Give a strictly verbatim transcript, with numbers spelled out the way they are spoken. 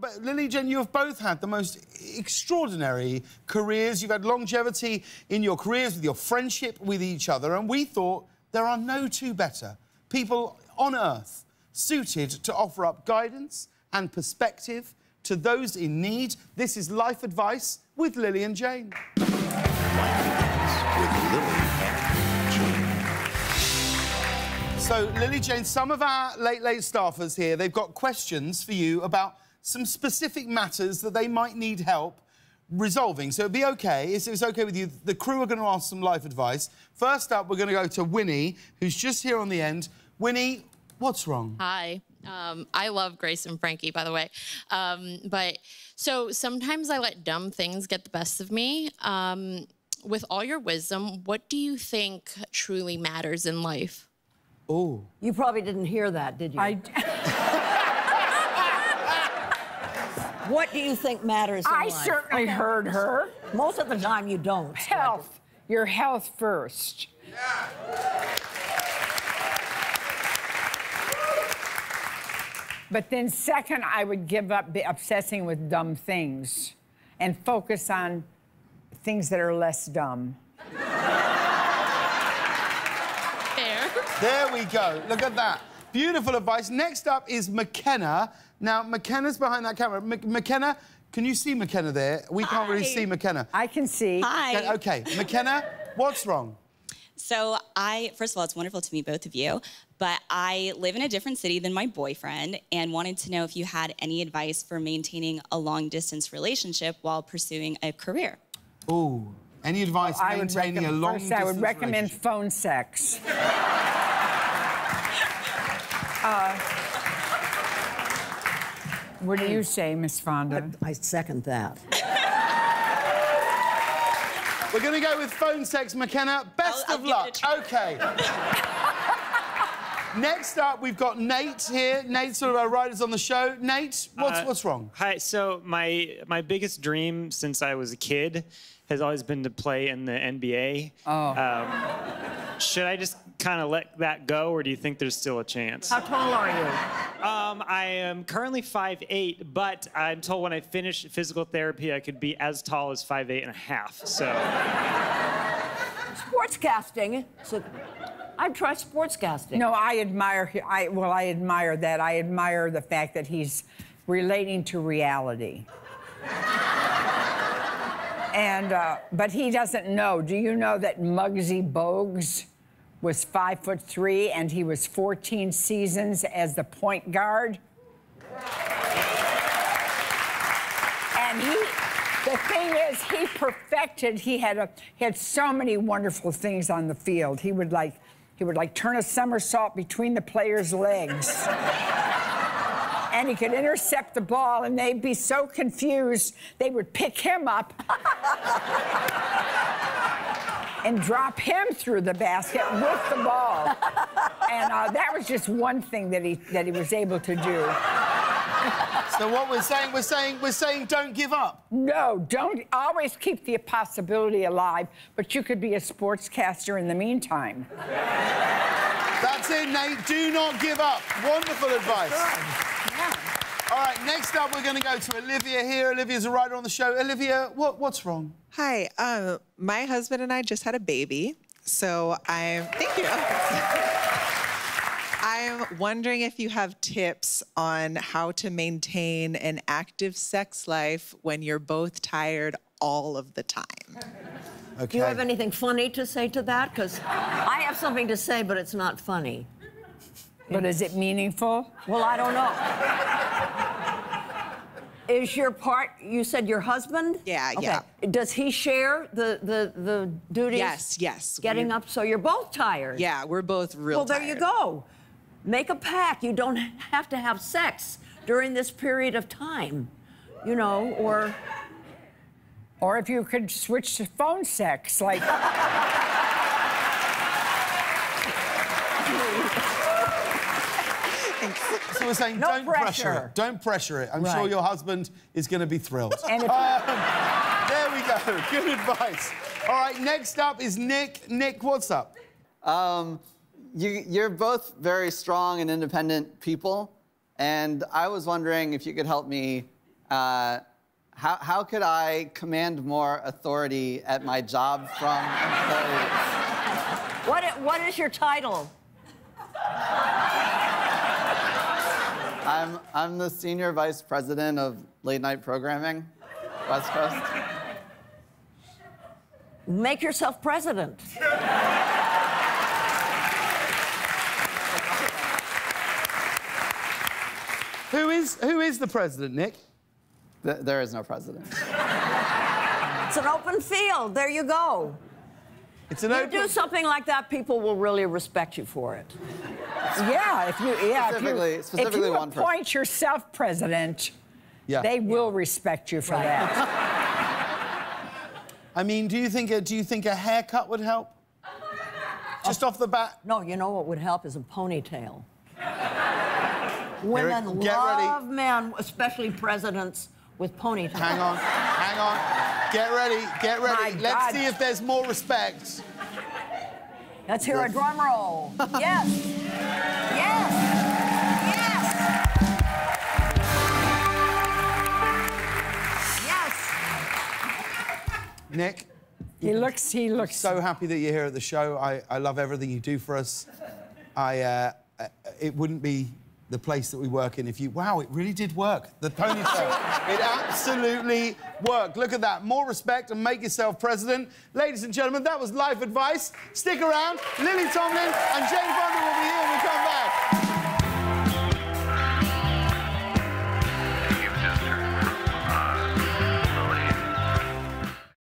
but Lily, Jen, you have both had the most extraordinary careers. You've had longevity in your careers with your friendship with each other, and we thought there are no two better people on earth suited to offer up guidance and perspective to those in need. This is Life Advice with Lily and Jane. Life Advice with Lily and Jane. So, Lily, Jane, some of our Late Late staffers here, they've got questions for you about some specific matters that they might need help resolving. So it'd be okay, if it's okay with you, the crew are going to ask some life advice. First up, we're going to go to Winnie, who's just here on the end. Winnie, what's wrong? Hi. Um, I love Grace and Frankie, by the way. Um, but so sometimes I let dumb things get the best of me. Um, with all your wisdom, what do you think truly matters in life? Oh. You probably didn't hear that, did you? I... What do you think matters in I life? I certainly okay. heard her. Most of the time you don't. Health. So just... Your health first. Yeah. But then second, I would give up obsessing with dumb things and focus on things that are less dumb. There. There we go. Look at that. Beautiful advice. Next up is McKenna. Now, McKenna's behind that camera. M McKenna, can you see McKenna there? We can't Hi. really see McKenna. I can see. Hi. Okay, okay. McKenna, what's wrong? So I, first of all, it's wonderful to meet both of you, but I live in a different city than my boyfriend and wanted to know if you had any advice for maintaining a long-distance relationship while pursuing a career. Ooh, any advice well, maintaining a long-distance relationship? I would recommend phone sex. uh, what do you say, Miss Fonda? I, I second that. We're going to go with phone sex, McKenna. Best I'll, I'll of luck. OK. Next up, we've got Nate here. Nate's one of our writers on the show. Nate, what's, uh, what's wrong? Hi. So my, my biggest dream since I was a kid has always been to play in the N B A. Oh. Um, should I just kind of let that go, or do you think there's still a chance? How tall are you? Um, I am currently five eight, but I'm told when I finish physical therapy, I could be as tall as five eight and a half, so... Sportscasting. So I'd try sportscasting. No, I admire... I, well, I admire that. I admire the fact that he's relating to reality. And, uh, but he doesn't know. Do you know that Muggsy Bogues was five foot three, and he was fourteen seasons as the point guard? Wow. And he, the thing is, he perfected. He had a, he had so many wonderful things on the field. He would like, he would like turn a somersault between the players' legs. And he could intercept the ball, and they'd be so confused, they would pick him up and drop him through the basket with the ball. And uh, that was just one thing that he, that he was able to do. So what we're saying, we're saying, we're saying don't give up. No, don't. Always keep the possibility alive, but you could be a sportscaster in the meantime. That's it, Nate. Do not give up. Wonderful advice. Yeah. All right, next up, we're going to go to Olivia here. Olivia's a writer on the show. Olivia, what, what's wrong? Hi. Um, my husband and I just had a baby, so I'm... Thank you. I'm wondering if you have tips on how to maintain an active sex life when you're both tired all of the time. Okay. Do you have anything funny to say to that? Because I have something to say, but it's not funny. But is it meaningful? Well, I don't know. Is your part, you said your husband? Yeah, okay. yeah. Does he share the, the, the duties? Yes, yes. Getting we're... up, so you're both tired. Yeah, we're both real well, tired. Well, there you go. Make a pact. You don't have to have sex during this period of time, you know, or... Or if you could switch to phone sex, like... So we're saying, no don't pressure. pressure it. Don't pressure it. I'm right. sure your husband is going to be thrilled. And if um, there we go. Good advice. All right, next up is Nick. Nick, what's up? Um, you, you're both very strong and independent people, and I was wondering if you could help me Uh, how, how could I command more authority at my job from employees? What, what is your title? I'm, I'm the Senior Vice President of Late Night Programming, West Coast. Make yourself president. Who is, who is the president, Nick? Th there is no president. It's an open field. There you go. It's an you open... do something like that, people will really respect you for it. Yeah, if you, yeah, specifically, if you, specifically if you appoint person. yourself president, yeah. they will yeah. respect you for right. that. I mean, do you think a, do you think a haircut would help? Just off the bat? No, you know what would help is a ponytail. Women Get love ready. men, especially presidents with ponytails. Hang on, hang on. Get ready, get ready. My Let's God. see if there's more respect. Let's hear a drum roll. Yes. Yes. Yes. Yes. Nick. He looks, he looks. So happy that you're here at the show. I, I love everything you do for us. I, uh, it wouldn't be the place that we work in if you... Wow, it really did work. The ponytail. It absolutely worked. Look at that. More respect and make yourself president. Ladies and gentlemen, that was life advice. Stick around. Lily Tomlin and Jane Fonda will be here when we come back.